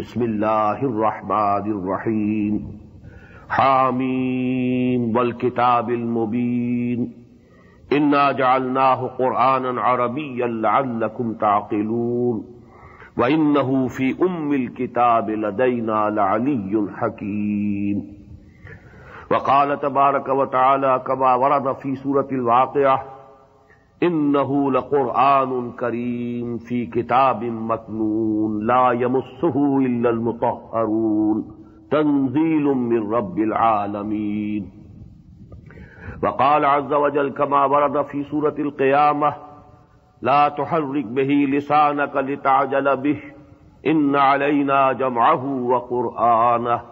بسم اللہ الرحمن الرحیم حامیم والکتاب المبین انا جعلناہ قرآنا عربیا لعلکم تعقلون وانہ فی ام الکتاب لدینا لعلی حکیم. وقال تبارک وتعالی کما ورد فی سورۃ الواقعہ انه لقرآن کریم فی کتاب مکنون لا یمسه الا المطہرون تنزیل من رب العالمین. وقال عز وجل کما ورد فی سورۃ القیامہ لا تحرک به لسانک لتعجل به ان علینا جمعه وقرآنہ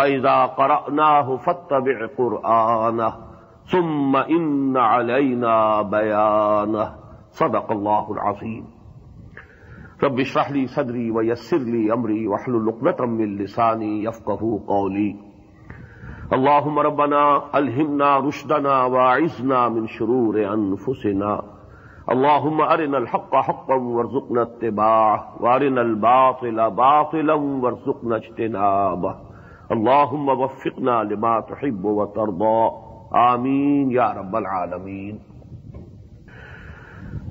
فاذا قرأناہ فاتبع قرآنہ ثم ان علینا بیانہ. صدق اللہ العظیم. رب اشرح لی صدری ویسر لی امری واحلل عقدۃ من لسانی یفقہوا قولی. اللہم ربنا الہمنا رشدنا واعذنا من شرور انفسنا. اللہم ارنا الحق حقا وارزقنا اتباعہ وارنا الباطل باطلا وارزقنا اجتنابہ. اللہم وفقنا لما تحب وترضی. Ameen Ya Rabbal Alameen.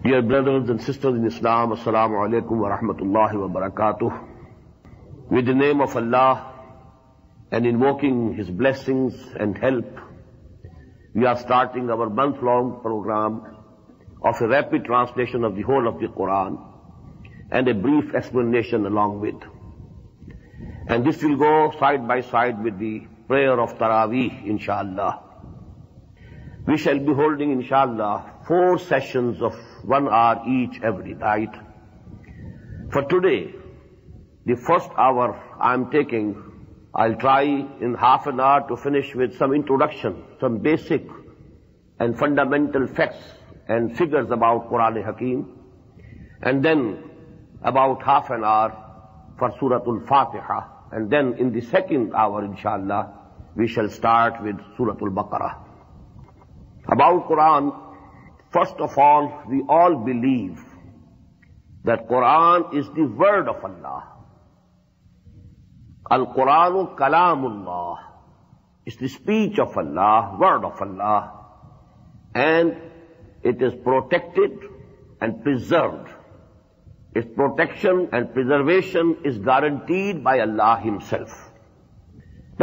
Dear brothers and sisters in Islam, Assalamu Alaikum Wa Rahmatullahi Wa Barakatuh. With the name of Allah and invoking His blessings and help, we are starting our month-long program of a rapid translation of the whole of the Quran and a brief explanation along with. And this will go side by side with the prayer of Taraweeh, inshallah. We shall be holding, inshallah, 4 sessions of 1 hour each every night. For today, the first hour I'm taking, I'll try in half an hour to finish with some introduction, some basic and fundamental facts and figures about Quran Hakeem, and then about half an hour for Surah Al-Fatiha. And then in the second hour, inshallah, we shall start with Surah Al-Baqarah. About Quran, first of all, we all believe that Quran is the word of Allah. Al-Quranu Kalamullah. It's the speech of Allah, word of Allah. And it is protected and preserved. Its protection and preservation is guaranteed by Allah Himself.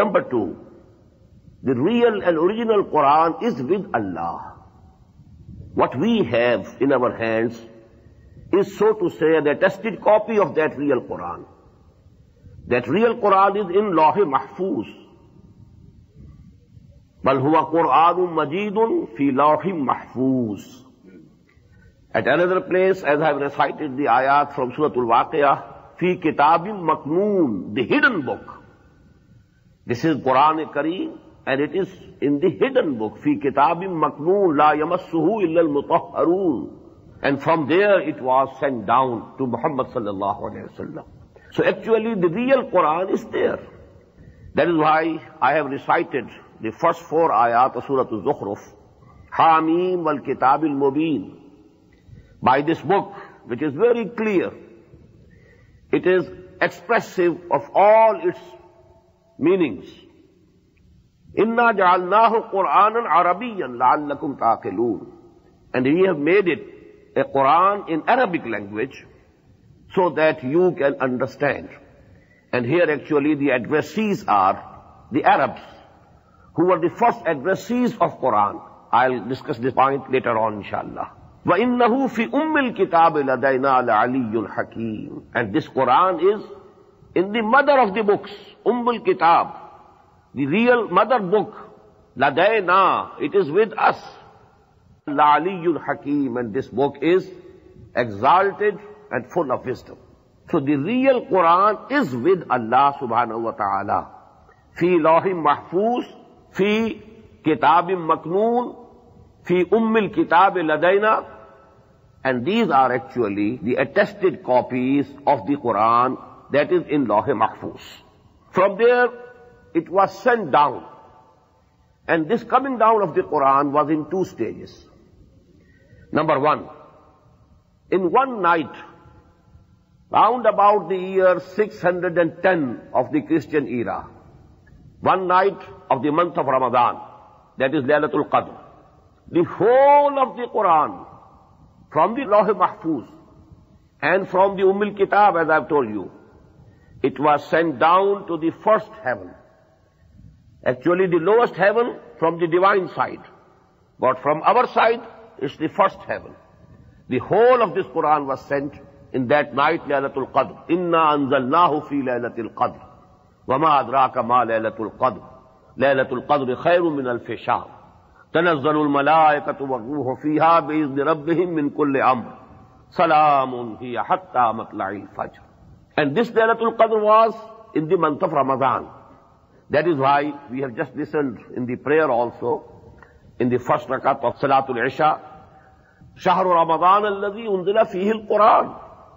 Number 2, the real and original Quran is with Allah. What we have in our hands is, so to say, an attested copy of that real Quran. That real Quran is in Lauh-e Mahfooz. بَلْ هُوَ قُرْآنٌ مَجِيدٌ فِي لَوْحٍ مَحْفُوظٍ. At another place, as I have recited the ayat from Surah Al-Waqi'ah, فِي كِتَابٍ مَكْنُونٍ, the hidden book. This is Quran-e-Kareem. And it is in the hidden book, فِي كِتَابٍ مَكْنُونٍ لَا يَمَسُّهُ إِلَّا الْمُطَهَّرُونَ. And from there it was sent down to Muhammad sallallahu alayhi wa sallam. So actually the real Quran is there. That is why I have recited the first 4 ayat of Surah Al-Zukhruf. حَامِيمْ وَالْكِتَابِ الْمُبِينِ. By this book, which is very clear, it is expressive of all its meanings. إِنَّا جَعَلْنَاهُ قُرْآنًا عَرَبِيًّا لَعَلَّكُمْ تَعْقِلُونَ. And we have made it a Quran in Arabic language so that you can understand. And here actually the addressees are the Arabs, who were the first addressees of Quran. I'll discuss this point later on, inshallah. وَإِنَّهُ فِي أُمِّ الْكِتَابِ لَدَيْنَا لَعَلِيٌّ حَكِيمٌ. And this Quran is in the mother of the books, Ummul Kitab. The real mother book, لَدَيْنَا, it is with us. لَعَلِيٌّ حَكِيمٌ. And this book is exalted and full of wisdom. So the real Quran is with Allah subhanahu wa ta'ala. فِي لَوْحٍ مَحْفُوظٍ فِي كِتَابٍ مَكْنُونٍ فِي أُمِّ الْكِتَابِ لَدَيْنَا. And these are actually the attested copies of the Quran that is in Lauh-e Mahfooz. From there, it was sent down. And this coming down of the Quran was in 2 stages. Number 1, in one night, Round about the year 610 of the Christian era, one night of the month of Ramadan, that is Laylatul Qadr, the whole of the Quran, from the Lauh Mahfuz and from the Umm al-Kitab, as I have told you, it was sent down to the first heaven. Actually, the lowest heaven from the divine side. But from our side, it's the first heaven. The whole of this Quran was sent in that night, Laylatul Qadr. Inna anzalnahu fi Laylatul Qadr. وَمَا أَدْرَاكَ مَا لَيْلَةُ الْقَدْرِ لَيْلَةُ الْقَدْرِ خَيْرٌ مِنَ الْفِ شَهْرٍ تَنَزَّلُ الْمَلَائِكَةُ وَالرُّوحُ فِيهَا بِإِذْنِ رَبِّهِمْ مِنْ كُلِّ أَمْرٍ سَلَامٌ هِيَ حَتَّى مَطْلَعِ الْفَجْرِ. And this Laylatul Qadr was in the month of Ramadan. That is why we have just listened in the prayer also, in the first rakat of Salatul Isha, شَهْرُ رَمَضَانَ الَّذِي أُنْزِلَ فِيهِ الْقُرْآنُ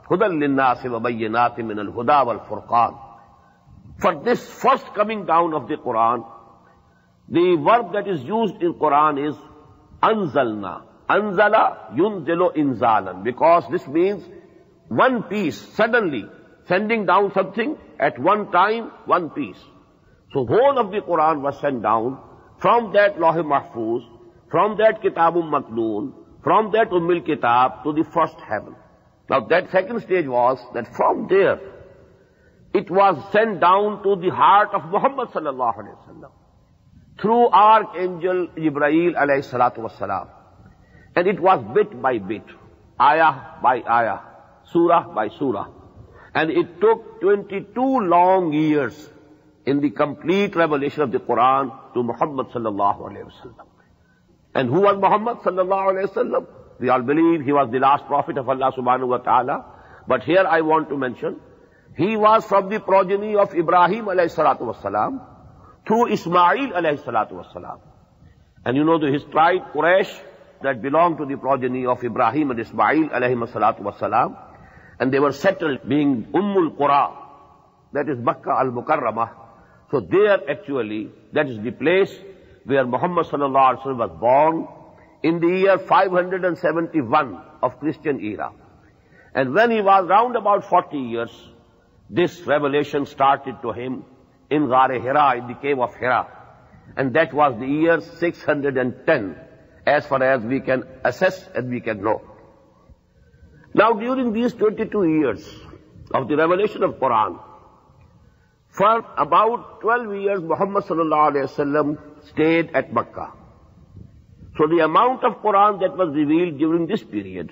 هُدًى لِلنَّاسِ وَبَيِّنَاتٍ مِنَ الْهُدَى وَالْفُرْقَانِ. For this first coming down of the Quran, the verb that is used in Quran is anzalna. Anzala yunzilu inzalan, because this means one piece, suddenly sending down something at one time, one piece. So whole of the Quran was sent down from that Lauh Mahfuz, from that Kitabun Maknoon, from that Umm al-Kitab to the first heaven. Now that second stage was that from there it was sent down to the heart of Muhammad sallallahu alayhi wa sallam through Archangel Jibreel alayhi salatu wa salam. And it was bit by bit, ayah by ayah, surah by surah. And it took 22 long years in the complete revelation of the Quran to Muhammad sallallahu alayhi wa sallam. And who was Muhammad sallallahu alayhi wa sallam? We all believe he was the last prophet of Allah subhanahu wa ta'ala. But here I want to mention, he was from the progeny of Ibrahim alayhi salatu wassalam through Ismail alayhi salatu wassalam. And you know the his tribe Quraysh that belonged to the progeny of Ibrahim and Ismail alayhi salatu wassalam. And they were settled being Ummul Qura, that is Makkah al-Mukarramah. So there actually, that is the place where Muhammad sallallahu alayhi wa sallam was born in the year 571 of Christian era. And when he was round about 40 years, this revelation started to him in Ghar-e Hira, in the cave of Hira. And that was the year 610, as far as we can assess and we can know. Now, during these 22 years of the revelation of Quran, for about 12 years, Muhammad sallallahu alayhi wa sallam stayed at Makkah. So the amount of Quran that was revealed during this period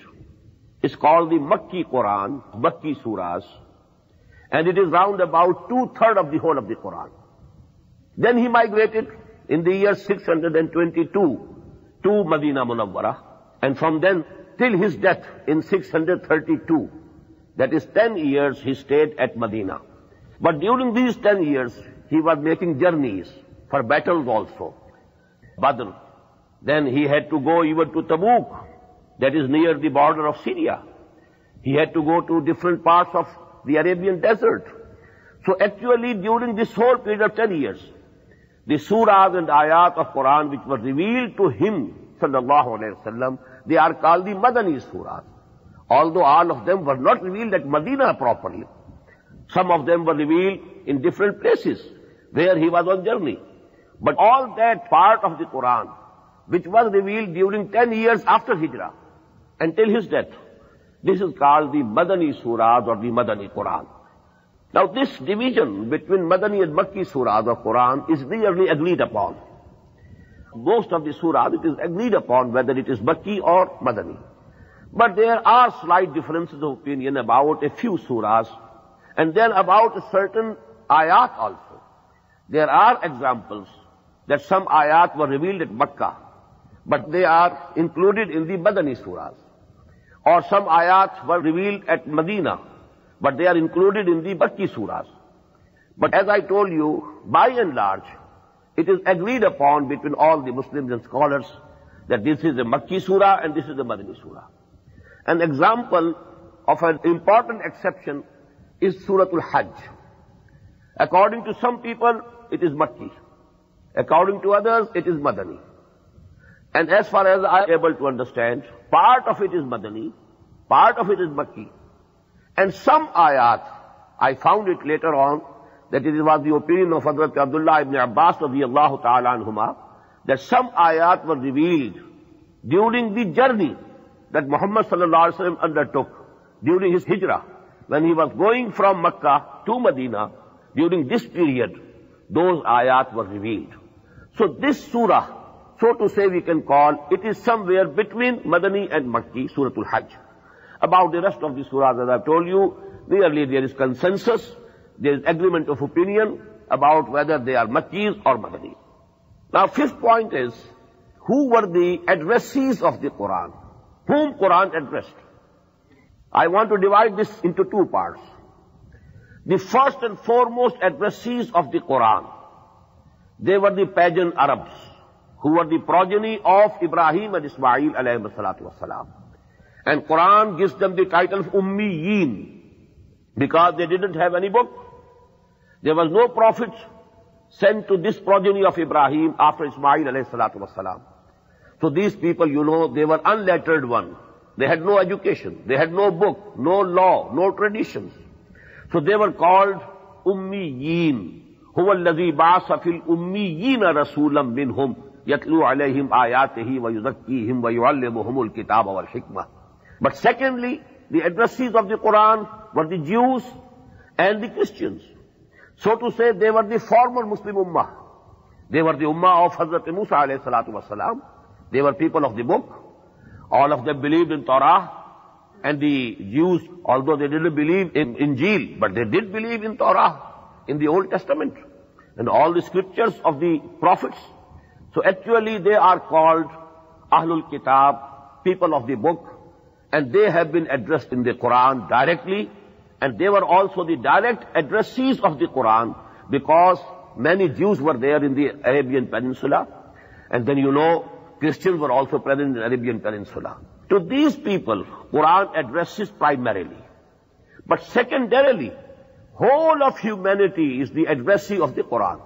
is called the Makki Quran, Makki surahs. And it is round about 2/3 of the whole of the Quran. Then he migrated in the year 622 to Medina Munawwara. And from then till his death in 632, that is 10 years, he stayed at Medina. But during these 10 years, he was making journeys for battles also. Badr. Then he had to go even to Tabuk, that is near the border of Syria. He had to go to different parts of the Arabian desert. So actually during this whole period of 10 years, the surahs and ayat of Quran which were revealed to him, sallallahu alayhi wa sallam, they are called the Madani surahs. Although all of them were not revealed at Medina properly. Some of them were revealed in different places where he was on journey. But all that part of the Quran which was revealed during 10 years after Hijrah until his death, this is called the Madani surahs or the Madani Quran. Now this division between Madani and Makki surahs of Quran is nearly agreed upon. Most of the surahs, it is agreed upon whether it is Makki or Madani. But there are slight differences of opinion about a few surahs and then about a certain ayat also. There are examples that some ayat were revealed at Makkah, but they are included in the Madani surahs. Or some ayats were revealed at Medina, but they are included in the Makki surahs. But as I told you, by and large, it is agreed upon between all the Muslims and scholars that this is a Makki surah and this is a Madani surah. An example of an important exception is Suratul Hajj. According to some people, it is Makki. According to others, it is Madani. And as far as I am able to understand, part of it is Madani, part of it is Makki. And some ayat, I found it later on, that it was the opinion of Hazrat Abdullah ibn Abbas radiyallahu ta'ala anhuma, that some ayat were revealed during the journey that Muhammad sallallahu alayhi wa sallam undertook during his hijrah, when he was going from Makkah to Medina. During this period, those ayat were revealed. So this surah, so to say we can call, it is somewhere between Madani and Makki, Surah Al-Hajj. About the rest of the surahs, as I've told you, nearly there is consensus, there is agreement of opinion about whether they are Makkis or Madani. Now, fifth point is, who were the addressees of the Quran? Whom Quran addressed? I want to divide this into two parts. The first and foremost addressees of the Quran, they were the pagan Arabs, who were the progeny of Ibrahim and Ismail alayhi salatu wassalam. And Quran gives them the title of Ummiyin, because they didn't have any book. There was no prophet sent to this progeny of Ibrahim after Ismail alayhi salatu wassalam. So these people, you know, they were unlettered one. They had no education, they had no book, no law, no traditions. So they were called Ummiyin. هُوَ الَّذِي بَعَثَ فِي الْأُمِّيِّينَ رَسُولًا مِّنْهُمْ يَتْلُو عَلَيْهِمْ آيَاتِهِ وَيُزَكِّيهِمْ وَيُعَلِّمُهُمُ الْكِتَابَ وَالْحِكْمَةَ. But secondly, the addressees of the Quran were the Jews and the Christians. So to say, they were the former Muslim Ummah. They were the Ummah of Hazrat Musa alayhi salatu wasalam. They were people of the book. All of them believed in Torah. And the Jews, although they didn't believe in Injil, but they did believe in Torah, in the Old Testament, and all the scriptures of the prophets. So actually they are called Ahlul Kitab, people of the book, and they have been addressed in the Quran directly, and they were also the direct addressees of the Quran, because many Jews were there in the Arabian Peninsula, and then you know, Christians were also present in the Arabian Peninsula. To these people, Quran addresses primarily. But secondarily, whole of humanity is the addressee of the Quran.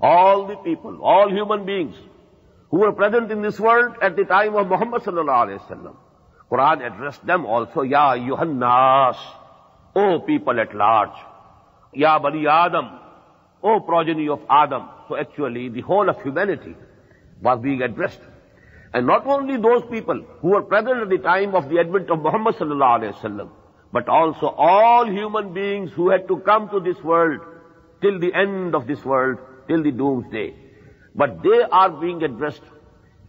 All the people, all human beings who were present in this world at the time of Muhammad sallallahu alayhi wa sallam, Quran addressed them also, Ya ayyuhan nas, O people at large, Ya bani Adam, O progeny of Adam. So actually, the whole of humanity was being addressed. And not only those people who were present at the time of the advent of Muhammad sallallahu alayhi wa sallam, but also all human beings who had to come to this world till the end of this world, till the doomsday. But they are being addressed,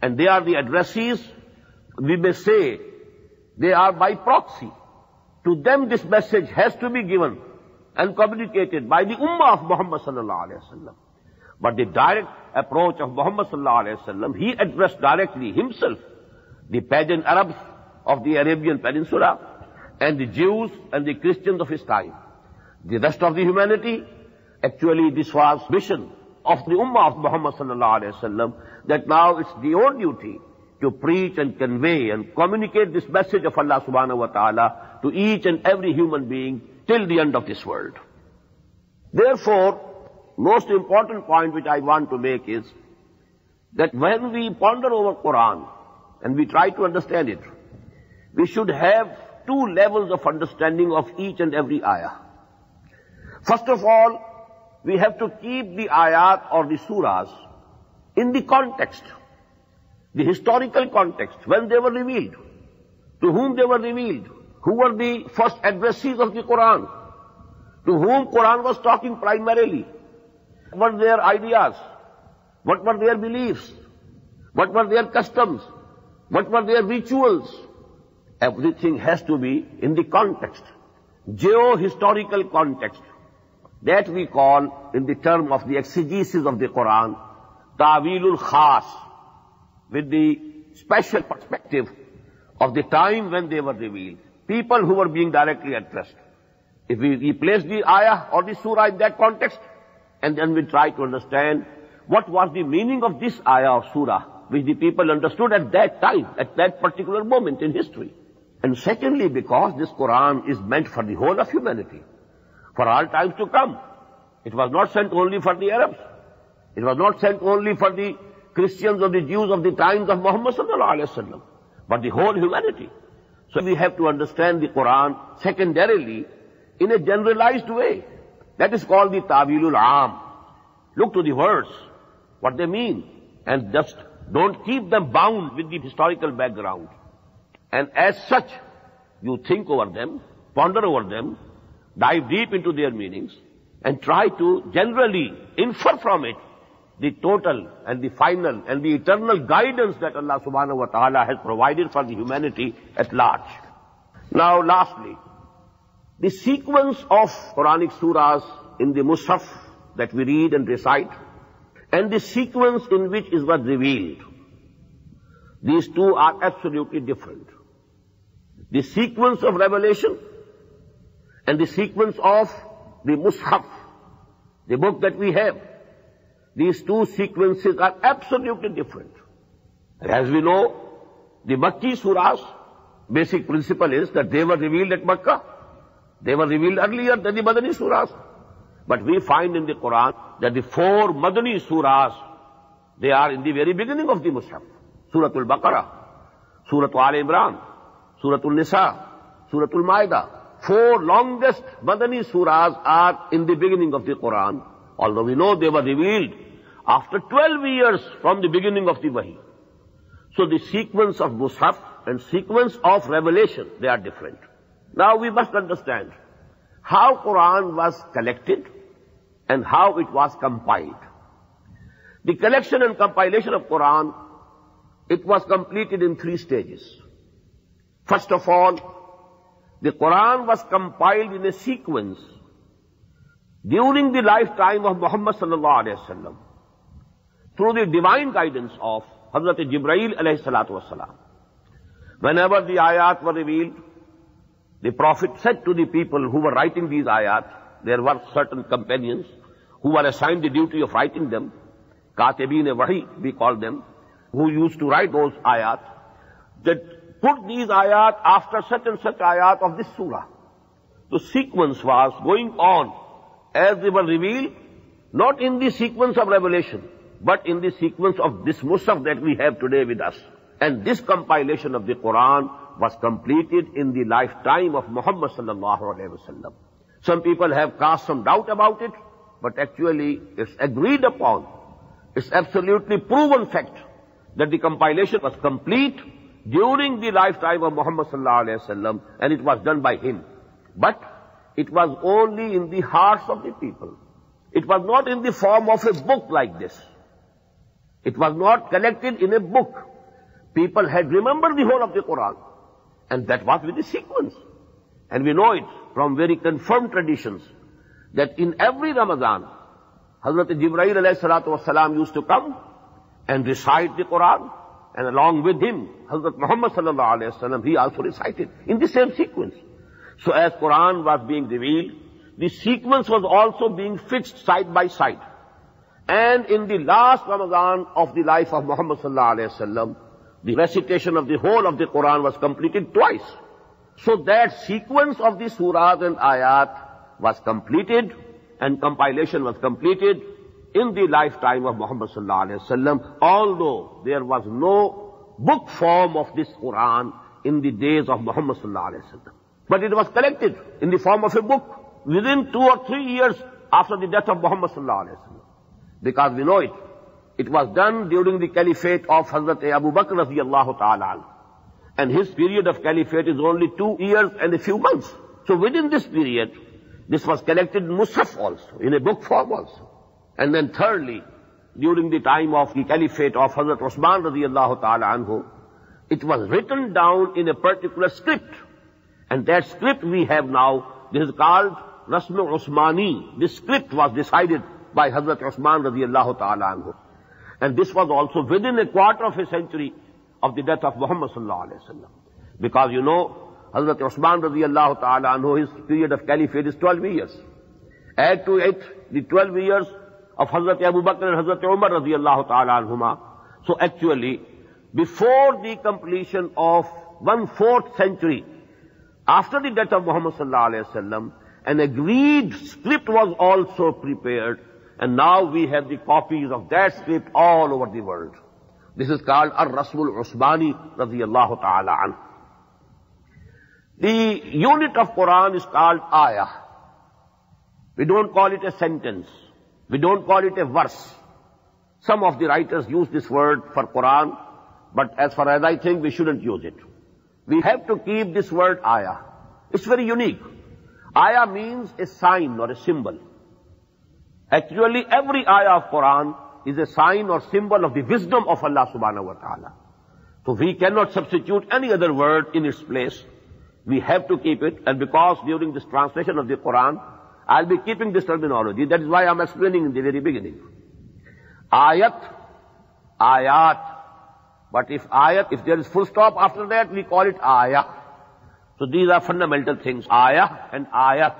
and they are the addressees. We may say they are by proxy. To them this message has to be given and communicated by the ummah of Muhammad sallallahu alayhi wa sallam. But the direct approach of Muhammad sallallahu alayhi wa sallam, he addressed directly himself the pagan Arabs of the Arabian Peninsula and the Jews and the Christians of his time. The rest of the humanity, actually this was mission of the ummah of Muhammad sallallahu alayhi wa sallam, that now it's your duty to preach and convey and communicate this message of Allah subhanahu wa ta'ala to each and every human being till the end of this world. Therefore, most important point which I want to make is that when we ponder over Quran and we try to understand it, we should have two levels of understanding of each and every ayah. First of all, we have to keep the ayat or the surahs in the context, the historical context, when they were revealed, to whom they were revealed, who were the first addressees of the Quran, to whom Quran was talking primarily. What were their ideas? What were their beliefs? What were their customs? What were their rituals? Everything has to be in the context, geo-historical context, that we call, in the term of the exegesis of the Quran, Ta'wilul Khas, with the special perspective of the time when they were revealed, people who were being directly addressed. If we place the ayah or the surah in that context, and then we try to understand what was the meaning of this ayah or surah, which the people understood at that time, at that particular moment in history. And secondly, because this Quran is meant for the whole of humanity, for all times to come. It was not sent only for the Arabs. It was not sent only for the Christians or the Jews of the times of Muhammad sallallahu alayhi wa sallam, but the whole humanity. So we have to understand the Quran secondarily in a generalized way. That is called the Ta'wilul Aam. Look to the words, what they mean, and just don't keep them bound with the historical background. And as such, you think over them, ponder over them, dive deep into their meanings, and try to generally infer from it the total and the final and the eternal guidance that Allah subhanahu wa ta'ala has provided for the humanity at large. Now lastly, the sequence of Quranic surahs in the Musaf that we read and recite, and the sequence in which is what revealed, these two are absolutely different. The sequence of revelation and the sequence of the Musaf, the book that we have, these two sequences are absolutely different. And as we know, the Makki surahs, basic principle is that they were revealed at Makkah. They were revealed earlier than the Madani surahs. But we find in the Quran that the four Madani surahs, they are in the very beginning of the Musaf. Surah Al-Baqarah, Surah Al-Imran, Surah Al-Nisa, Surah Al-Ma'idah. Four longest Madani surahs are in the beginning of the Quran, although we know they were revealed after 12 years from the beginning of the Wahi. So the sequence of Musaf and sequence of revelation, they are different. Now we must understand how Quran was collected and how it was compiled. The collection and compilation of Quran, it was completed in three stages. First of all, the Quran was compiled in a sequence during the lifetime of Muhammad sallallahu alayhi wa sallam, through the divine guidance of Hazrat Jibreel alayhi salatu wasalam. Whenever the ayat were revealed, the Prophet said to the people who were writing these ayat, there were certain companions who were assigned the duty of writing them, Katibeen Wahi, we call them, who used to write those ayat, that put these ayat after such and such ayat of this surah. The sequence was going on as they were revealed, not in the sequence of revelation, but in the sequence of this Musaf that we have today with us. And this compilation of the Quran was completed in the lifetime of Muhammad sallallahu alaihi wasallam. Some people have cast some doubt about it, but actually it's agreed upon, it's absolutely proven fact that the compilation was complete during the lifetime of Muhammad sallallahu alaihi wasallam, and it was done by him. But it was only in the hearts of the people. It was not in the form of a book like this. It was not collected in a book. People had remembered the whole of the Quran, and that was with the sequence. And we know it from very confirmed traditions that in every Ramadan, Hazrat Jibreel alayhi salatu wasalam used to come and recite the Quran, and along with him, Hazrat Muhammad sallallahu alayhi wasallam, he also recited in the same sequence. So as Quran was being revealed, the sequence was also being fixed side by side. And in the last Ramadan of the life of Muhammad sallallahu alayhi wasallam, the recitation of the whole of the Quran was completed twice. So that sequence of the surahs and ayat was completed, and compilation was completed in the lifetime of Muhammad sallallahu alayhi wasallam, although there was no book form of this Quran in the days of Muhammad sallallahu alayhi wasallam. But it was collected in the form of a book within 2 or 3 years after the death of Muhammad sallallahu alaihi wasallam, because we know it. It was done during the caliphate of Hazrat Abu Bakr radiyallahu ta'ala, and his period of caliphate is only 2 years and a few months. So within this period, this was collected in Musaf also, in a book form also. And then thirdly, during the time of the caliphate of Hazrat Usman radiyallahu ta'ala anhu, it was written down in a particular script. And that script we have now, this is called Rasm Usmani. This script was decided by Hazrat Usman radiyallahu ta'ala anhu. And this was also within a quarter of a century of the death of Muhammad sallallahu alayhi wa sallam. Because you know, Hazrat Usman radiyallahu ta'ala anhu, his period of caliphate is 12 years. Add to it the 12 years of Hazrat Abu Bakr and Hazrat Umar radiyallahu ta'ala anhuma. So actually, before the completion of 1/4 century, after the death of Muhammad sallallahu alayhi wa sallam, an agreed script was also prepared, and now we have the copies of that script all over the world. This is called Ar-Rasmul Usmani radiyallahu ta'ala anhu. The unit of Quran is called ayah. We don't call it a sentence. We don't call it a verse. Some of the writers use this word for Quran, but as far as I think, we shouldn't use it. We have to keep this word ayah. It's very unique. Ayah means a sign or a symbol. Actually, every ayah of Quran is a sign or symbol of the wisdom of Allah subhanahu wa ta'ala. So we cannot substitute any other word in its place. We have to keep it, and because during this translation of the Quran, I'll be keeping this terminology. That is why I'm explaining in the very beginning. Ayat, ayat. But if ayat, if there is full stop after that, we call it ayah. So these are fundamental things. Ayah and ayat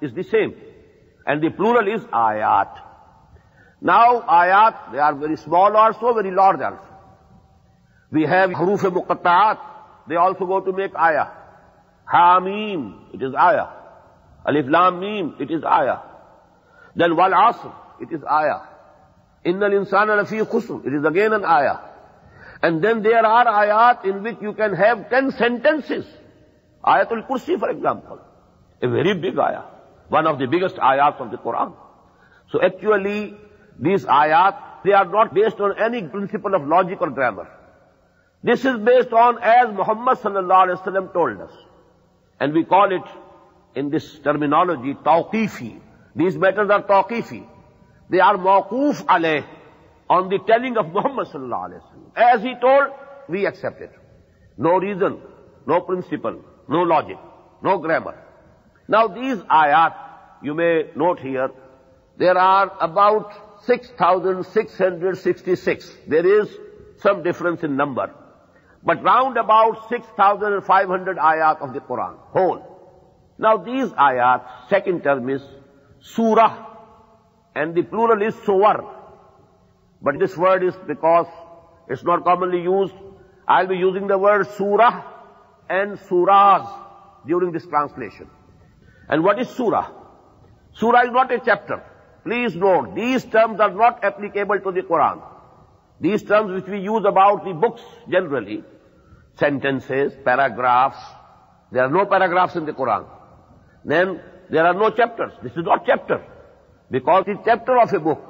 is the same. And the plural is ayat. Now ayat, they are very small also, very large also. We have huruf muqatta'at. They also go to make ayah. Hamim, it is ayah. Alif Lam Mim, it is ayah. Then Wal Asr, it is ayah. Innal insana lafi khusr, it is again an ayah. And then there are ayat in which you can have 10 sentences. Ayatul Kursi, for example, a very big ayah, one of the biggest ayats of the Quran. So actually, these ayat, they are not based on any principle of logic or grammar. This is based on, as Muhammad sallallahu alaihi wasallam told us, and we call it, in this terminology, tawqifi. These matters are tawqifi. They are mawquf alayh, on the telling of Muhammad sallallahu alaihi wasallam. As he told, we accept it. No reason, no principle, no logic, no grammar. Now these ayat, you may note here, there are about 6,666. There is some difference in number, but round about 6,500 ayat of the Quran, whole. Now these ayat, second term is surah, and the plural is suwar. But this word is, because it's not commonly used, I'll be using the word surah and surahs during this translation. And what is surah? Surah is not a chapter. Please note, these terms are not applicable to the Quran. These terms which we use about the books generally, sentences, paragraphs, there are no paragraphs in the Quran. Then there are no chapters. This is not chapter. Because the chapter of a book,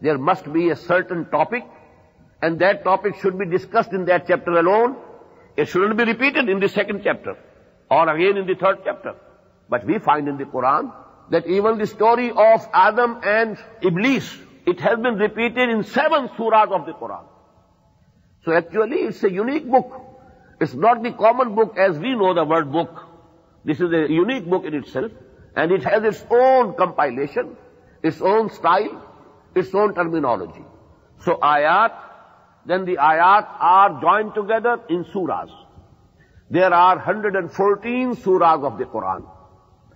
there must be a certain topic, and that topic should be discussed in that chapter alone. It shouldn't be repeated in the second chapter, or again in the third chapter. But we find in the Quran that even the story of Adam and Iblis, it has been repeated in 7 surahs of the Quran. So actually it's a unique book. It's not the common book as we know the word book. This is a unique book in itself, and it has its own compilation, its own style, its own terminology. So ayat, then the ayat are joined together in surahs. There are 114 surahs of the Quran.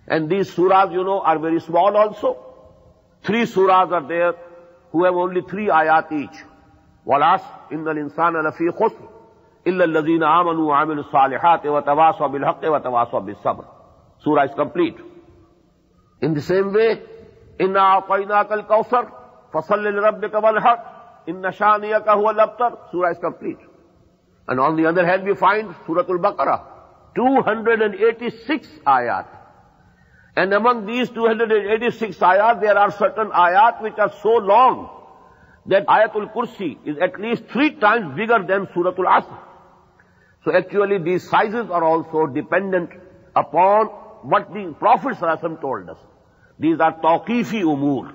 And these surahs, you know, are very small also. 3 surahs are there who have only 3 ayat each. وَالْعَصْرِ إِنَّ الْإِنسَانَ لَفِي خُسْرٍ إِلَّا الَّذِينَ آمَنُوا وَعَمِلُوا الصَّالِحَاتِ وَتَوَاصَوْا بِالْحَقِّ وَتَوَاصَوْا بِالصَّبْرِ. Surah is complete. In the same way, إِنَّا أَعْطَيْنَاكَ الْكَوْثَرَ فَصَلِّ لِرَبِّكَ وَانْحَرْ إِنَّ شَانِئَكَ هُوَ الْأَبْتَرُ. Surah is complete. And on the other hand, we find Surah Al-Baqarah, 286 ayat. And among these 286 ayat, there are certain ayat which are so long that Ayatul Kursi is at least 3 times bigger than Suratul Asr. So actually these sizes are also dependent upon what the Prophet ﷺ told us. These are tawqifi umur,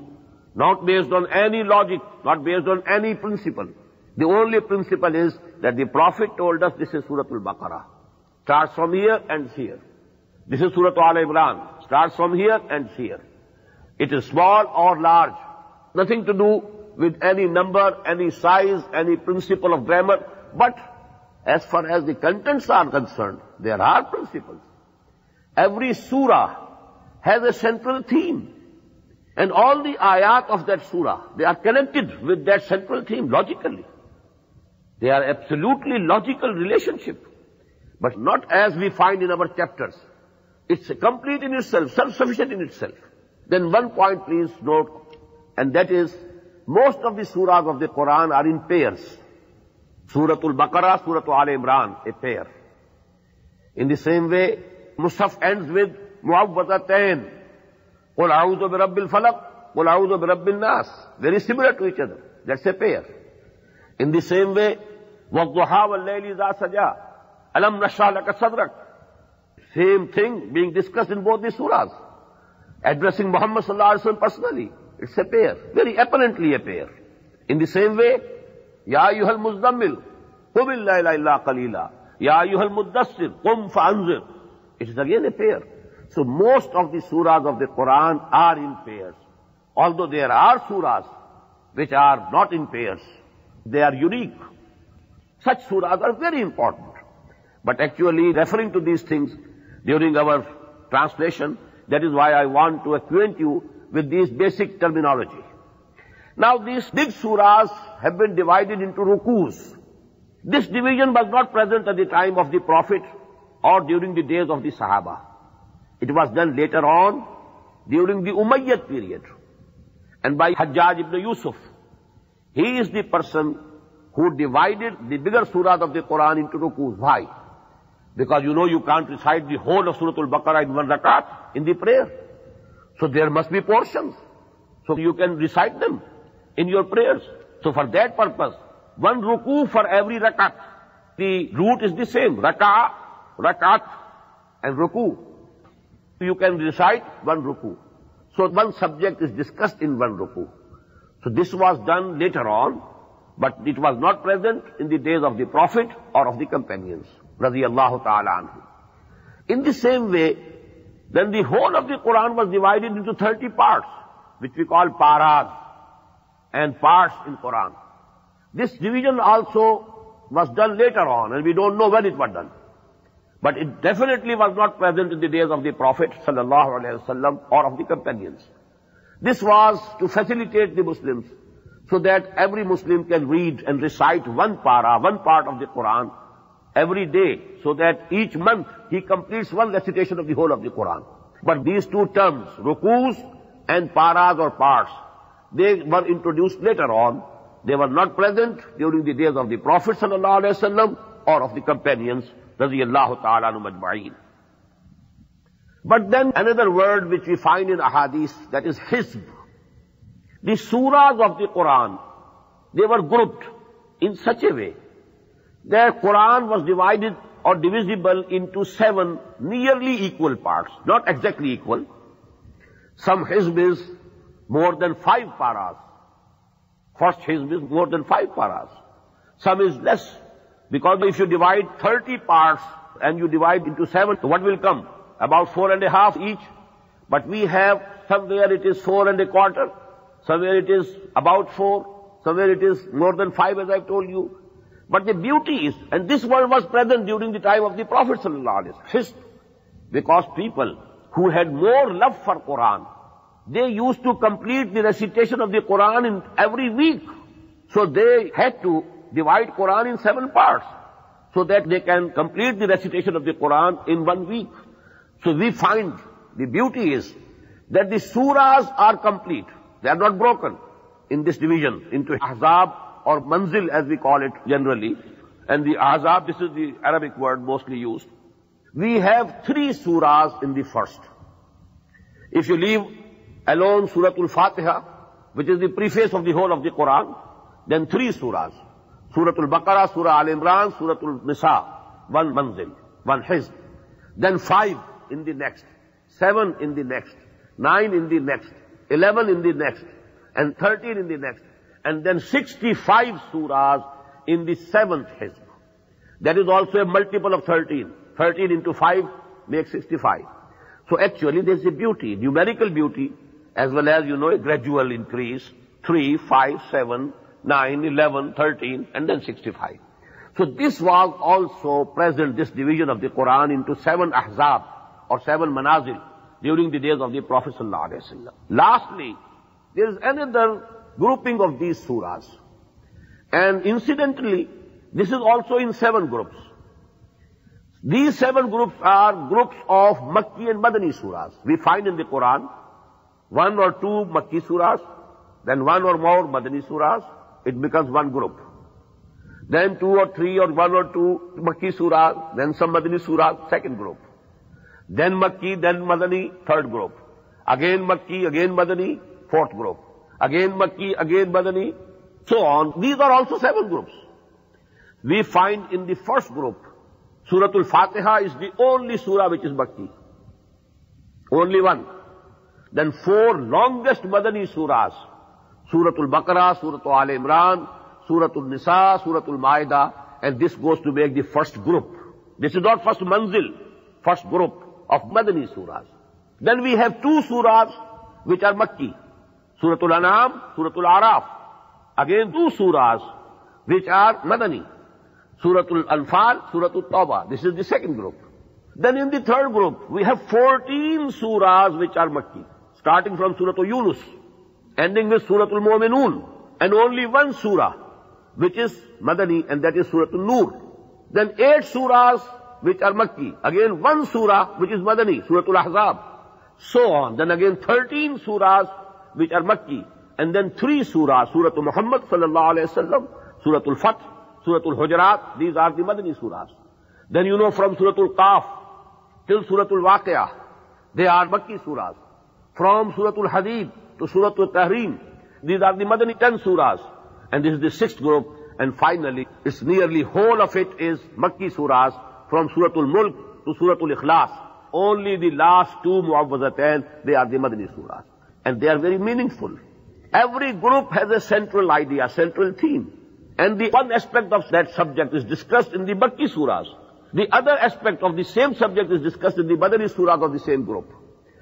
not based on any logic, not based on any principle. The only principle is that the Prophet told us this is Suratul Baqarah. Starts from here and here. This is Suratul Al-Imran. Starts from here and here. It is small or large. Nothing to do with any number, any size, any principle of grammar. But as far as the contents are concerned, there are principles. Every surah has a central theme. And all the ayat of that surah, they are connected with that central theme logically. They are absolutely logical relationship. But not as we find in our chapters. It's complete in itself, self-sufficient in itself. Then one point please note, and that is, most of the surahs of the Quran are in pairs. Suratul Baqarah, Suratul Al Imran, a pair. In the same way, Musaf ends with Mu'awwadhatayn. Qul a'udhu bi Rabbil Falaq, Qul a'udhu bi Rabbin Nas. Very similar to each other. That's a pair. In the same way, وَالضُّحَى وَاللَّيْلِ إِذَا سَجَى أَلَمْ نَشْرَحْ لَكَ صَدْرَكَ. Same thing being discussed in both the surahs. Addressing Muhammad sallallahu alaihi wasallam personally. It's a pair. Very apparently a pair. In the same way, يَا أَيُّهَا الْمُزَّمِّلُ قُمِ اللَّيْلَ إِلَّا قَلِيلًا يَا أَيُّهَا الْمُدَّثِّرُ قُمْ فَأَنذِرْ. It is again a pair. So most of the surahs of the Quran are in pairs. Although there are surahs which are not in pairs. They are unique. Such surahs are very important. But actually referring to these things during our translation, that is why I want to acquaint you with these basic terminology. Now these big surahs have been divided into rukus. This division was not present at the time of the Prophet or during the days of the Sahaba. It was done later on during the Umayyad period and by Hajjaj ibn Yusuf. He is the person who divided the bigger surahs of the Quran into rukus. Why? Because you can't recite the whole of Surah Al-Baqarah in one rakat in the prayer. So there must be portions. So you can recite them in your prayers. So for that purpose, one ruku for every rakat. The root is the same. Raka'ah, rakat, and ruku. You can recite one ruku. So one subject is discussed in one ruku. So this was done later on, but it was not present in the days of the Prophet or of the companions, radiyallahu ta'ala anhu. In the same way, then the whole of the Quran was divided into 30 parts, which we call paras and parts in Quran. This division also was done later on, and we don't know when it was done. But it definitely was not present in the days of the Prophet sallallahu alayhi wasallam or of the companions. This was to facilitate the Muslims so that every Muslim can read and recite one para, one part of the Quran every day, so that each month he completes one recitation of the whole of the Quran. But these two terms, rukus and paras or parts, they were introduced later on. They were not present during the days of the Prophet sallallahu alaihi wasallam or of the companions radiyallahu ta'ala anhum ajma'in. But then another word which we find in ahadith, that is hizb. The surahs of the Quran, they were grouped in such a way that Quran was divided or divisible into 7 nearly equal parts, not exactly equal. Some hizb is more than 5 paras. First hizb is more than 5 paras. Some is less, because if you divide 30 parts and you divide into 7, what will come? About 4.5 each, but we have somewhere it is 4.25, somewhere it is about 4, somewhere it is more than 5, as I've told you. But the beauty is, and this word was present during the time of the Prophet sallallahu alaihi wasallam, because people who had more love for Quran, they used to complete the recitation of the Quran in every week. So they had to divide Quran in 7 parts, so that they can complete the recitation of the Quran in one week. So we find the beauty is that the surahs are complete. They are not broken in this division into ahzab or manzil, as we call it generally. And the ahzab, this is the Arabic word mostly used. We have 3 surahs in the first. If you leave alone Surah Al-Fatiha, which is the preface of the whole of the Quran, then 3 surahs. Surah Al-Baqarah, Surah Al-Imran, Surah Al-Nisa, one manzil, one hizb. Then 5 in the next, 7 in the next, 9 in the next, 11 in the next, and 13 in the next, and then 65 surahs in the 7th hizb. That is also a multiple of 13. 13 into 5 makes 65. So actually there is a beauty, numerical beauty, as well as a gradual increase, 3, 5, 7, 9, 11, 13, and then 65. So this was also present, this division of the Quran into 7 ahzab, or 7 manazil during the days of the Prophet sallallahu alaihi wasallam. Lastly, there is another grouping of these surahs. And incidentally, this is also in 7 groups. These 7 groups are groups of Makki and Madani surahs. We find in the Quran 1 or 2 Makki surahs, then 1 or more Madani surahs, it becomes one group. Then 2 or 3 or 1 or 2 Makki surahs, then some Madani surahs, second group. then Makki, then Madani, third group. Again Makki, again Madani, fourth group. Again Makki, again Madani, so on. These are also seven groups. We find in the first group, Surah Al-Fatiha is the only surah which is Makki. Only one. Then four longest Madani surahs. Surah Al-Baqarah, Surah Al-Imran, Surah Al-Nisa, Surah Al-Ma'idah. And this goes to make the first group. This is not first manzil, first group of Madani surahs. Then we have two surahs which are Makki. Surah Al-An'am, Surah Al-Araf. Again two surahs which are Madani. Surah Al-Anfal, Surah Al-Tawbah. This is the second group. Then in the third group, we have 14 surahs which are Makki, starting from Surah Yunus, ending with Surah Al-Mu'minun, and only one surah which is Madani, and that is Surah Al-Nur. Then 8 surahs which are Makki, again one surah which is Madani, Surah Al-Ahzab, so on. Then again 13 surahs which are Makki, and then 3 surahs, Surah Muhammad sallallahu alayhi wasallam, Surah Al-Fath, Surah Al-Hujurat. These are the Madani surahs. Then you know from Surah Al-Qaf till Surah Al-Waqi'ah, they are Makki surahs. From Surah Al-Hadid to Surah Al-Tahrim, these are the Madani 10 surahs. And this is the sixth group. And finally, it's nearly whole of it is Makki surahs, from Surah Al-Mulk to Surah Al-Ikhlas. Only the last two Mu'awwazatayn, they are the Madani surahs. And they are very meaningful. Every group has a central idea, central theme. And the one aspect of that subject is discussed in the Makki surahs. The other aspect of the same subject is discussed in the Madani surahs of the same group.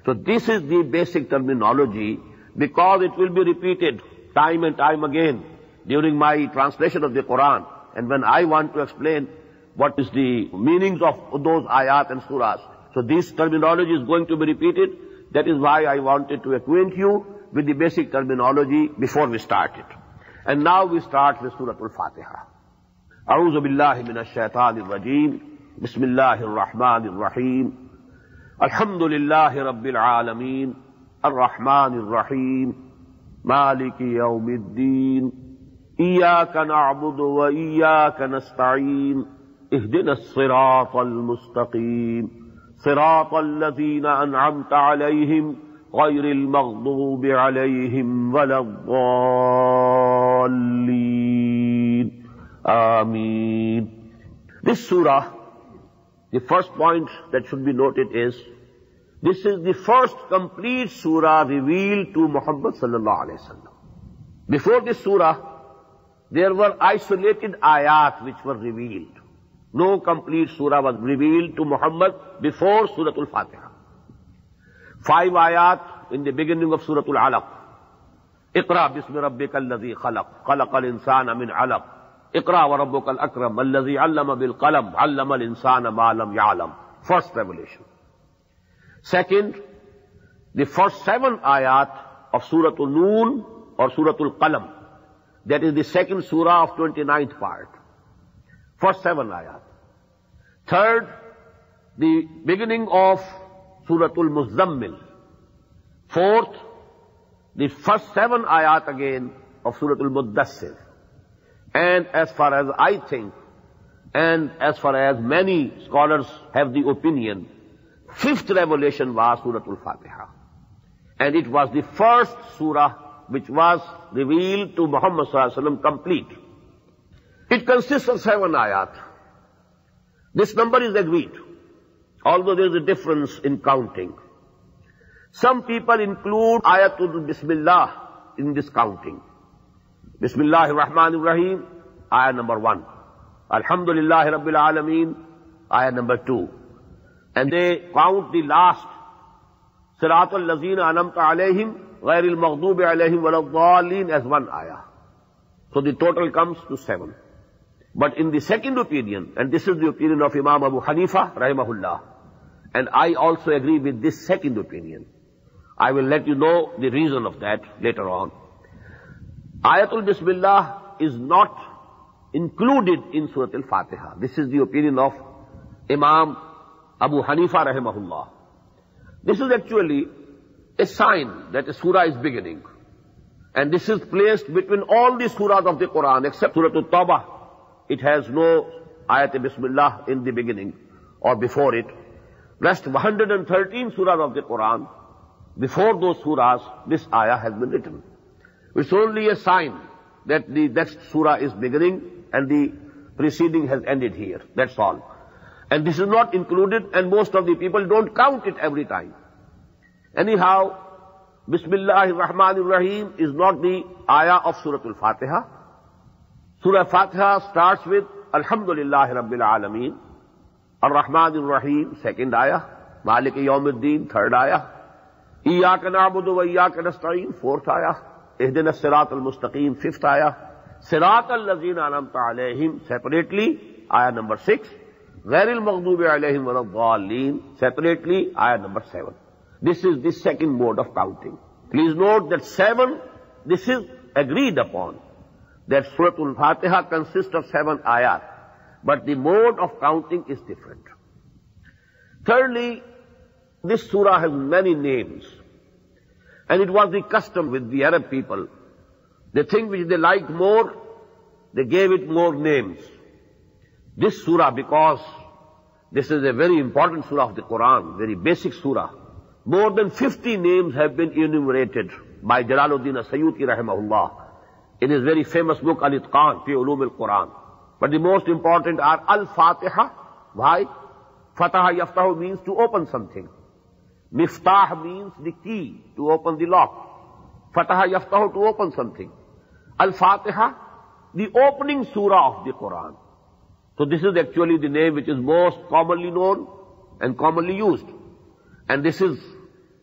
So this is the basic terminology, because it will be repeated time and time again during my translation of the Quran. And when I want to explain what is the meanings of those ayat and surahs, so this terminology is going to be repeated. That is why I wanted to acquaint you with the basic terminology before we start it. And now we start with Surah Al-Fatiha. A'udhu billahi minash shaitanir rajeem. Bismillahir Rahmanir Rahim. الحمد لله رب العالمين الرحمن الرحيم مالك يوم الدين إياك نعبد وإياك نستعين اهدنا الصراط المستقيم صراط الذين أنعمت عليهم غير المغضوب عليهم ولا الضالين آمين. This surah, the first point that should be noted is, this is the first complete surah revealed to Muhammad sallallahu alayhi wa sallam. Before this surah, there were isolated ayat which were revealed. No complete surah was revealed to Muhammad before Surah Al-Fatiha. 5 ayat in the beginning of Surah Al-Alaq. Iqra bismi rabbika alladhi khalaq, khalaqal insana min alaq. اقرأ وربك الأكرم الذي علم بالقلم علم الإنسان ما لم يعلم. First revelation. Second, the first 7 ayat of Surah Al-Noon or Surah Al-Qalam. That is the second surah of 29th part. First 7 ayat. Third, the beginning of Surah Al-Muzzammil. Fourth, the first 7 ayat again of Surah Al-Muddassir. And as far as I think, and as far as many scholars have the opinion, 5th revelation was Surah Al-Fatiha. And it was the first surah which was revealed to Muhammad sallallahu alaihi wasallam complete. It consists of 7 ayat. This number is agreed, although there is a difference in counting. Some people include Ayatul Bismillah in this counting. Bismillah ar-Rahman ar-Rahim, ayah number 1. Alhamdulillah Rabbil Alameen, ayah number 2. And they count the last. Siratul Lazina anamta alayhim, ghairil maghdubi alayhim waladdaleen as 1 ayah. So the total comes to 7. But in the second opinion, and this is the opinion of Imam Abu Hanifa, rahimahullah, and I also agree with this second opinion. I will let you know the reason of that later on. Ayatul Bismillah is not included in Surah Al-Fatiha. This is the opinion of Imam Abu Hanifa rahimahullah. This is actually a sign that a surah is beginning. And this is placed between all the surahs of the Quran except Surah At-Tawbah. It has no Ayatul Bismillah in the beginning or before it. Rest 113 surahs of the Quran, before those surahs, this ayah has been written. It's only a sign that the next surah is beginning and the preceding has ended here. That's all. And this is not included, and most of the people don't count it every time. Anyhow, Bismillahir Rahmanir Rahim is not the ayah of Surah Al-Fatiha. Surah Al-Fatiha starts with Alhamdulillahi Rabbil Alameen. Ar-Rahmanir Rahim, second ayah. Malik Yawmiddin, third ayah. Iyaka na'budu wa iyaka nasta'in, fourth ayah. Ihdina Siratal Mustaqim, fifth ayah. Siratal Lazina Anamta Alayhim, separately, ayah number 6. Ghairil Maghdubi Alayhim wa Ad-Dallin, separately, ayah number 7. This is the second mode of counting. Please note that 7, this is agreed upon, that Surah Al-Fatiha consists of 7 ayat, but the mode of counting is different. Thirdly, this surah has many names, and it was the custom with the Arab people. The thing which they liked more, they gave it more names. This surah, because this is a very important surah of the Quran, very basic surah, more than 50 names have been enumerated by Jalaluddin As-Sayyuti rahimahullah in his very famous book Al-Itqan fi Ulum Al-Quran. But the most important are Al-Fatiha. Why? Fataha yaftahu means to open something. Miftah means the key, to open the lock. Fataha yaftahu, to open something. Al-Fatiha, the opening surah of the Quran. So this is actually the name which is most commonly known and commonly used. And this is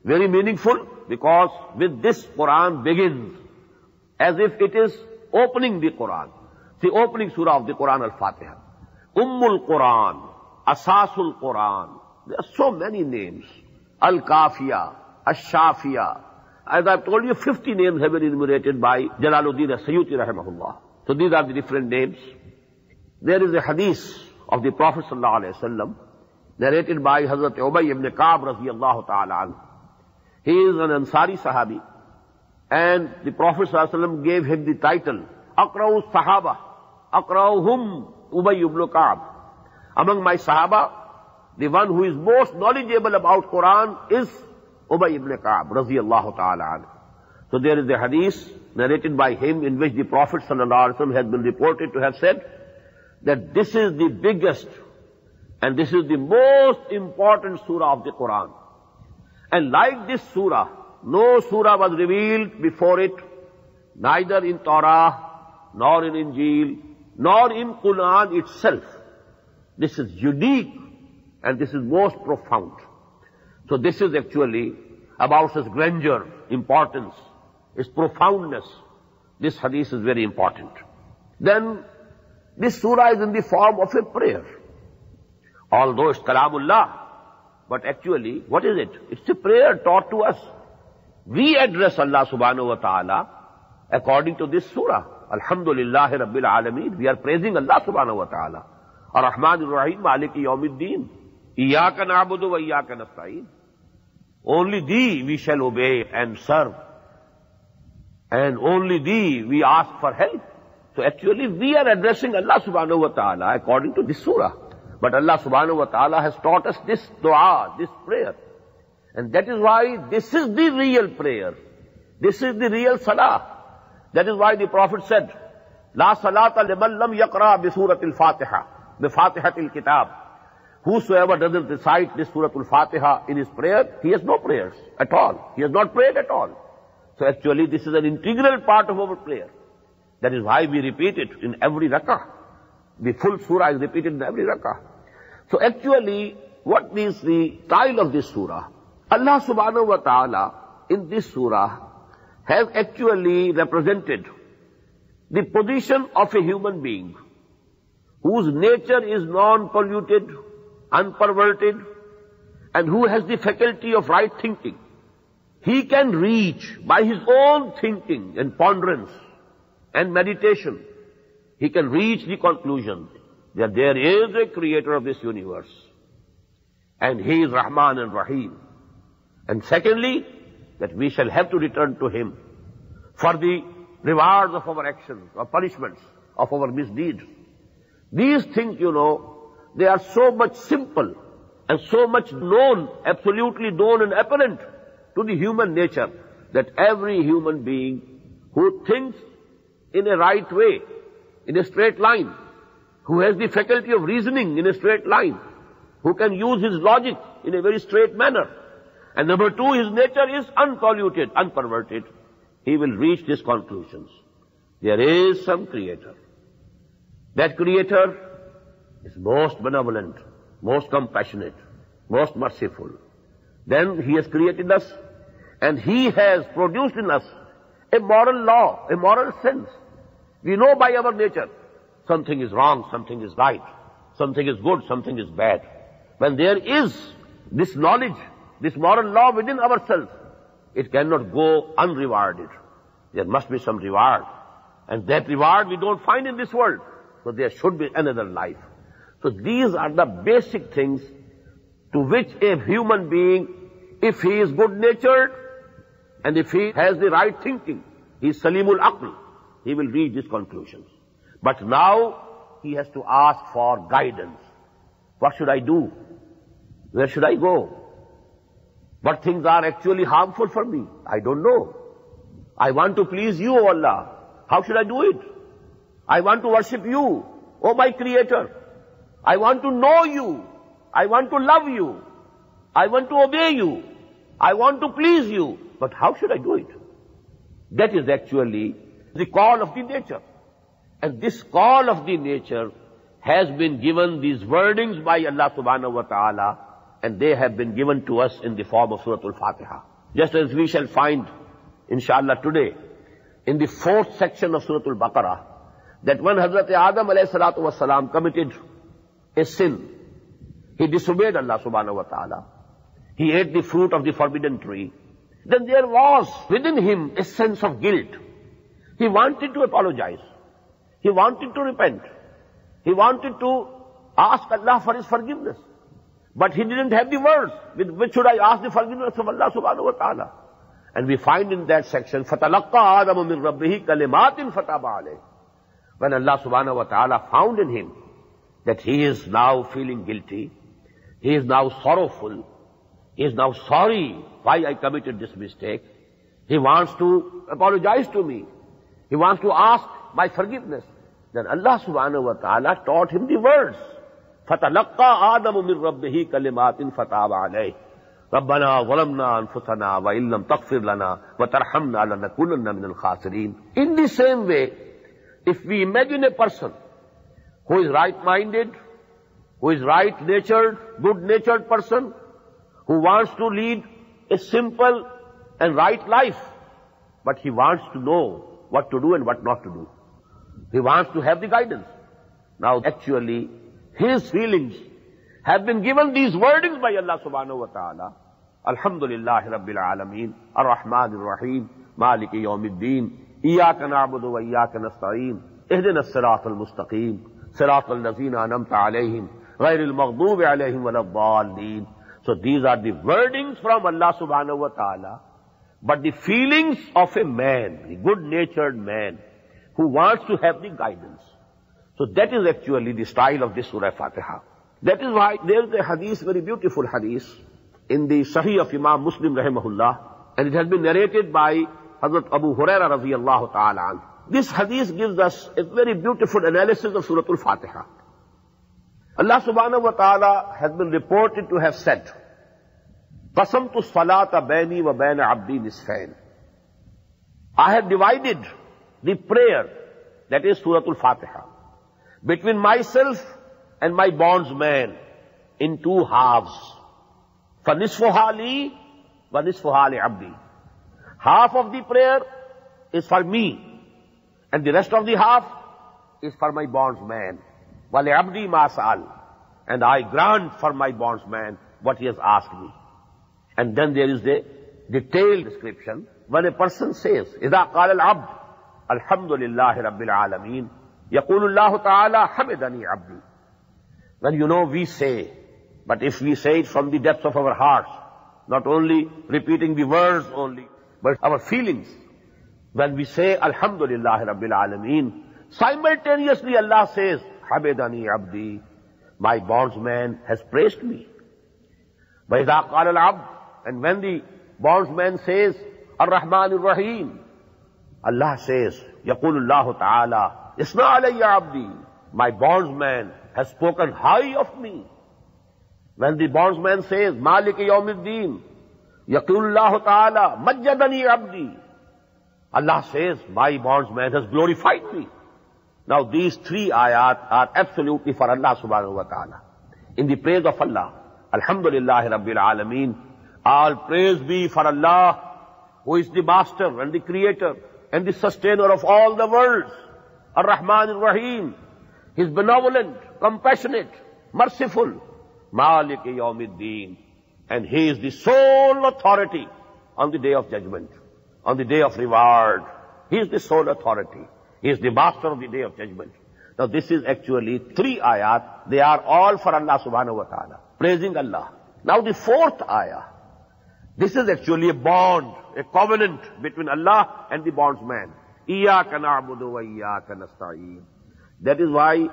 very meaningful, because with this Quran begins as if it is opening the Quran. The opening surah of the Quran, Al-Fatiha. Ummul Quran, Asasul Quran. There are so many names. Al-Kafiya, Al-Shafiya. As I've told you, 50 names have been enumerated by Jalaluddin As-Sayyuti rahimahullah. So these are the different names. There is a hadith of the Prophet sallallahu alaihi wasallam, narrated by Hazrat Ubay ibn Ka'b radiyallahu ta'ala anhu. He is an Ansari Sahabi, and the Prophet sallallahu alaihi wasallam gave him the title, Aqra'u Sahaba, Aqra'uhum Ubay ibn Ka'b. Among my Sahaba, the one who is most knowledgeable about Quran is Ubay ibn Ka'b radiyallahu ta'ala anhu. So there is a hadith narrated by him in which the Prophet sallallahu alaihi wasallam has been reported to have said that this is the biggest and this is the most important surah of the Quran. And like this surah, no surah was revealed before it, neither in Torah, nor in Injil, nor in Quran itself. This is unique and this is most profound. So this is actually about its grandeur, importance, its profoundness. This hadith is very important. Then, this surah is in the form of a prayer. Although it's Kalamullah, but actually, what is it? It's a prayer taught to us. We address Allah subhanahu wa ta'ala according to this surah. Alhamdulillahi Rabbil Alameen. We are praising Allah subhanahu wa ta'ala. Ar-Rahman ar-Rahim, Maliki Yawmiddin. Iyaka na'budu wa iyaka nasta'in. Only thee we shall obey and serve. And only thee we ask for help. So actually, we are addressing Allah subhanahu wa ta'ala according to this surah. But Allah subhanahu wa ta'ala has taught us this dua, this prayer. And that is why this is the real prayer. This is the real salah. That is why the Prophet said, La salata liman lam yaqra bi suratil fatiha, bi fatihatil kitab. Whosoever doesn't recite this suratul fatiha in his prayer, he has no prayers at all. He has not prayed at all. So actually, this is an integral part of our prayer. That is why we repeat it in every rak'ah. The full surah is repeated in every rak'ah. So actually, what is the style of this surah? Allah subhanahu wa ta'ala in this surah has actually represented the position of a human being whose nature is non-polluted, unperverted, and who has the faculty of right thinking. He can reach by his own thinking and ponderance and meditation. He can reach the conclusion that there is a creator of this universe, and he is Rahman and Rahim. And secondly, that we shall have to return to him for the rewards of our actions, or punishments of our misdeeds. These things, you know, they are so much simple, and so much known, absolutely known and apparent to the human nature, that every human being who thinks in a right way, in a straight line, who has the faculty of reasoning in a straight line, who can use his logic in a very straight manner, and number two, his nature is unpolluted, unperverted, he will reach these conclusions. There is some creator. That creator is most benevolent, most compassionate, most merciful. Then he has created us, and he has produced in us a moral law, a moral sense. We know by our nature, something is wrong, something is right, something is good, something is bad. When there is this knowledge, this moral law within ourselves, it cannot go unrewarded. There must be some reward. And that reward we don't find in this world. So there should be another life. So these are the basic things to which a human being, if he is good-natured and if he has the right thinking, he is Salimul Aql, he will reach these conclusions. But now he has to ask for guidance. What should I do? Where should I go? What things are actually harmful for me? I don't know. I want to please you, O Allah. How should I do it? I want to worship you, O my Creator. I want to know you. I want to love you. I want to obey you. I want to please you. But how should I do it? That is actually the call of the nature. And this call of the nature has been given these wordings by Allah subhanahu wa ta'ala, and they have been given to us in the form of Surah Al-Fatiha. Just as we shall find, inshallah, today, in the fourth section of Surah Al-Baqarah, that when Hazrat Adam alayhi salatu wasalam committed a sin, he disobeyed Allah subhanahu wa ta'ala. He ate the fruit of the forbidden tree. Then there was within him a sense of guilt. He wanted to apologize. He wanted to repent. He wanted to ask Allah for his forgiveness. But he didn't have the words with which should I ask the forgiveness of Allah subhanahu wa ta'ala. And we find in that section, فَتَلَقَّى آدَمُ مِنْ رَبِّهِ كَلِمَاتٍ فَتَابَ عَلَيْهِ. When Allah subhanahu wa ta'ala found in him that he is now feeling guilty, he is now sorrowful, he is now sorry why I committed this mistake, he wants to apologize to me, he wants to ask my forgiveness, then Allah subhanahu wa ta'ala taught him the words. فَتَلَقَّى آدَمُ مِنْ رَبِّهِ كَلِمَاتٍ فَتَابَ عَلَيْهِ رَبَّنَا وَلَمْنَا أَنفُسَنَا وَإِن لَمْ تَغْفِرْ لَنَا وَتَرْحَمْنَا لَنَكُونَنَّ مِنَ الْخَاسِرِينَ. In the same way, if we imagine a person who is right-minded, who is right-natured, good-natured person, who wants to lead a simple and right life, but he wants to know what to do and what not to do. He wants to have the guidance. Now actually, his feelings have been given these wordings by Allah subhanahu wa ta'ala. Alhamdulillahi Rabbil Alameen, Ar-Rahman Ar-Rahim, Maliki Yawmiddin, Iyaka na'budu wa Iyaka nasta'in, Ihdina as-Sirat al-Mustaqim, Sirat al-Lazina anamta alayhim, Ghair al-Maghdoobi alayhim wa al-Dallin. So these are the wordings from Allah subhanahu wa ta'ala. But the feelings of a man, the good-natured man, who wants to have the guidance. So that is actually the style of this Surah Fatiha. That is why there is a hadith, very beautiful hadith, in the Sahih of Imam Muslim rahimahullah, and it has been narrated by Hazrat Abu Huraira radiyallahu ta'ala anhu. This hadith gives us a very beautiful analysis of Surah Al-Fatiha. Allah subhanahu wa ta'ala has been reported to have said, قَسَمْتُ الصَّلَاةَ بَيْنِي وَبَيْنَ عَبْدِي نِصْفَيْنِ. I have divided the prayer, that is Surah Al-Fatiha, between myself and my bondsman in two halves. فَنِصْفُهَا لِي وَنِصْفُهَا لِعَبْدِي. Half of the prayer is for me, and the rest of the half is for my bondsman. وَلِعَبْدِي مَا سَأَلَ. And I grant for my bondsman what he has asked me. And then there is the detailed description when a person says, إِذَا قَالَ الْعَبْدِ الْحَمْدُ لِلَّهِ رَبِّ الْعَالَمِينَ يَقُولُ اللَّهُ تَعَالَى حَمِدَنِي عَبْدِي. Well, you know, we say, but if we say it from the depths of our hearts, not only repeating the words only, but our feelings, when we say, Alhamdulillah Rabbil Alameen, simultaneously Allah says, Hamidani Abdi, my bondsman has praised me. وَإِذَا قَالَ الْعَبْدُ, and when the bondsman says الرحمن الرحیم, Allah says يَقُولُ اللَّهُ تَعَالَى إِسْنَا عَلَيَّ عَبْدِي, my bondsman has spoken high of me. When the bondsman says مَالِكِ يَوْمِ الدِّينِ يَقُولُ اللَّهُ تَعَالَى مَجَّدَنِي عَبْدِي, Allah says my bondsman has glorified me. Now these three ayat are absolutely for Allah subhanahu wa ta'ala, in the praise of Allah. Alhamdulillah Rabbil Alameen, all praise be for Allah, who is the master and the creator and the sustainer of all the worlds. Ar-Rahman Ar-Rahim, He is benevolent, compassionate, merciful. Malik Yawmiddin, and He is the sole authority on the day of judgment, on the day of reward. He is the sole authority. He is the master of the day of judgment. Now this is actually three ayat. They are all for Allah subhanahu wa ta'ala, praising Allah. Now the fourth ayah, this is actually a bond, a covenant between Allah and the bondsman. إِيَّاكَ نَعْبُدُ وَإِيَّاكَ نَسْتَعِينُ. That is why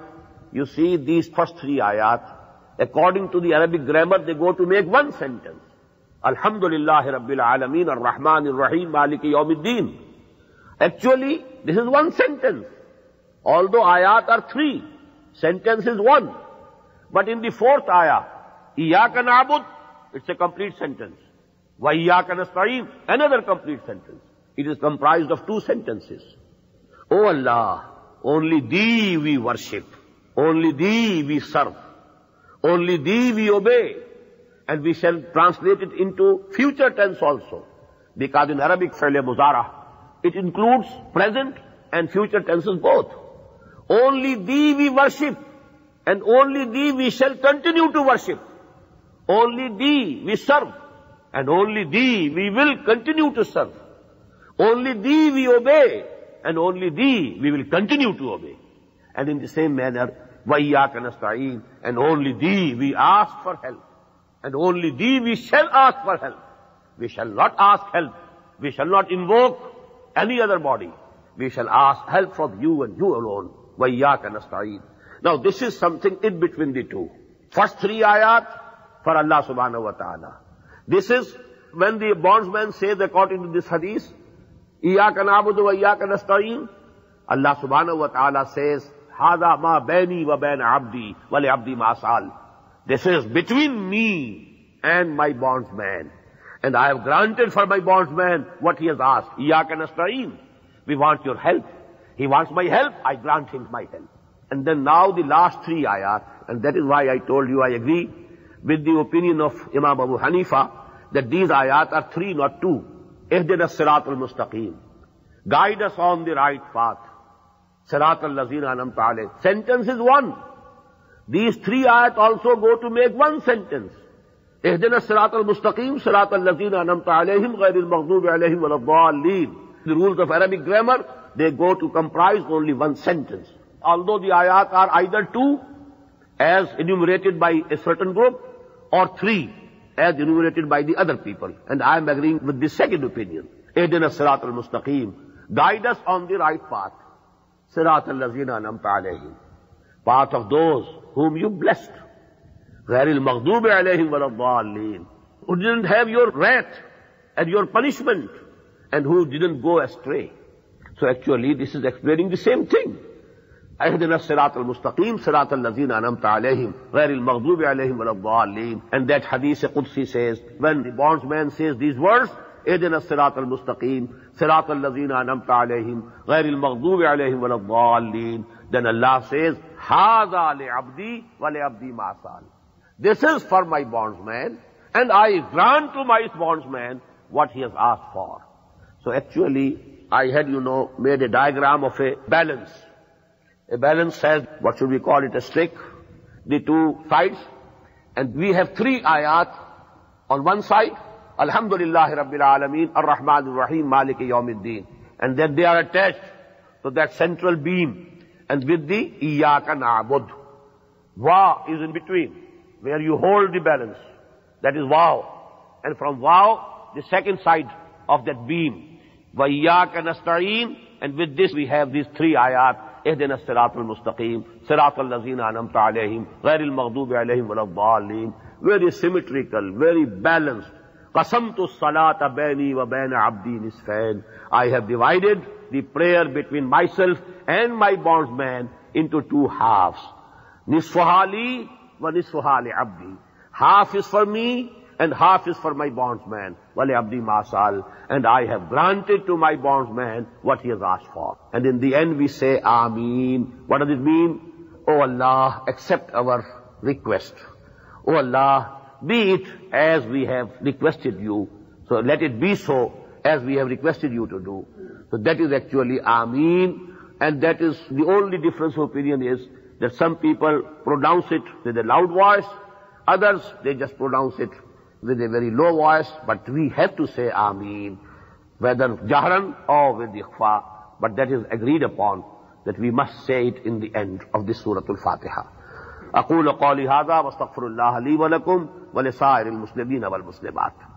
you see these first three ayat, according to the Arabic grammar, they go to make one sentence. Alhamdulillah Rabbil Alameen, Ar-Rahman Ar-Rahim, Maliki Yawmiddin. Actually, this is one sentence. Although ayat are three, sentence is one. But in the fourth ayah, Iyaka na'bud, it's a complete sentence. Wa iyaka nasta'in, another complete sentence. It is comprised of two sentences. O Allah, only Thee we worship, only Thee we serve, only Thee we obey. And we shall translate it into future tense also, because in Arabic fi'l muzara, it includes present and future tenses both. Only Thee we worship, and only Thee we shall continue to worship. Only Thee we serve, and only Thee we will continue to serve. Only Thee we obey, and only Thee we will continue to obey. And in the same manner, wa iyyaka nasta'in, and only Thee we ask for help, and only Thee we shall ask for help. We shall not ask help, we shall not invoke any other body. We shall ask help from You and You alone. Wa iyyaka nasta'in. Now this is something in between the two. First three ayat for Allah subhanahu wa ta'ala. This is when the bondsman says, according to this hadith, Iyyaka na'budu wa iyyaka nasta'in, Allah subhanahu wa ta'ala says, Hada ma baini wa bain abdi wa li abdi ma sa'al. This is between me and my bondsman, and I have granted for my bondsman what he has asked. Iyyaka nasta'in. We want your help. He wants my help, I grant him my help. And then now the last three ayat, and that is why I told you I agree with the opinion of Imam Abu Hanifa that these ayat are three, not two. Ihdina siratal mustaqim, guide us on the right path. Siratal lazina an'amta alayhim, sentence is one. These three ayat also go to make one sentence. Ihdina siratal mustaqim, siratal lazina an'amta alayhim, ghayril maghdubi alayhim waladdallin. The rules of Arabic grammar, they go to comprise only one sentence. Although the ayat are either two, as enumerated by a certain group, or three, as enumerated by the other people. And I am agreeing with the second opinion. Ihdina siratal mustaqim, guide us on the right path. Siratal lazina an'amta alayhim, path of those whom You blessed. Ghayril maghdubi alayhim waladdallin, who didn't have Your wrath and Your punishment, and who didn't go astray. So actually this is explaining the same thing. Ihdina siratal mustaqim, siratal lazina an'amta alayhim, ghayril maghdubi alayhim waladdallin. And that hadith Qudsi says, when the bondsman says these words, Ihdina siratal mustaqim, siratal lazina an'amta alayhim, ghayril maghdubi alayhim waladdallin, then Allah says, Hadha li abdi wa li abdi ma sa'al. This is for my bondsman, and I grant to my bondsman what he has asked for. So actually, I had, made a diagram of a balance. A balance has, what should we call it, a stick, the two sides, and we have three ayat on one side, Alhamdulillah Rabbil Alameen, Ar-Rahman Ar-Rahim, Maliki Yawmiddin, and that they are attached to that central beam, and with the Iyaka Na'bud. Wa is in between, where you hold the balance, that is Wow, and from Wow, the second side of that beam, Wa Iyaka Nasta'in, and with this we have these three ayat, اهدنا الصراط المستقيم صراط الذين انعمت عليهم غير المغضوب عليهم ولا الضالين very symmetrical, very balanced. قَسَمْتُ الصَّلَاةَ بَيْنِي وَبَيْنَ عَبْدِي نِصْفَيْنِ. I have divided the prayer between myself and my bondsman into two halves. نِصْفُهَا لِي وَنِصْفُهَا لِعَبْدِي. Half is for me and half is for my bondsman. وَلِعَبْدِي مَا سَأَلَ. And I have granted to my bondsman what he has asked for. And in the end we say, Ameen. What does it mean? Oh Allah, accept our request. Oh Allah, be it as we have requested you. So let it be so as we have requested you to do. So that is actually Ameen. And that is the only difference of opinion is that some people pronounce it with a loud voice. Others, they just pronounce it with a very low voice. But we have to say Ameen, whether jahran or with ikhfa. But that is agreed upon, that we must say it in the end of this Surah Al-Fatiha. أقول قولي هذا واستغفر الله لي ولكم ولسائر المسلمين والمسلمات.